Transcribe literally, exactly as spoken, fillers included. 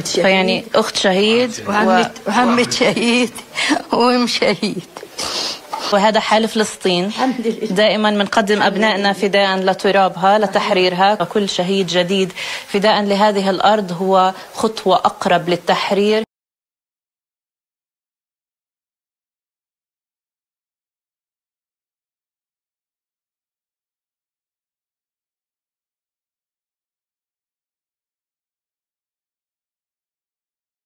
اخوة شهيد، يعني اخت شهيد وعمة وعمة شهيد وام شهيد. وهذا حال فلسطين، دائما بنقدم أبنائنا فداء لترابها لتحريرها. كل شهيد جديد فداء لهذه الأرض هو خطوة أقرب للتحرير.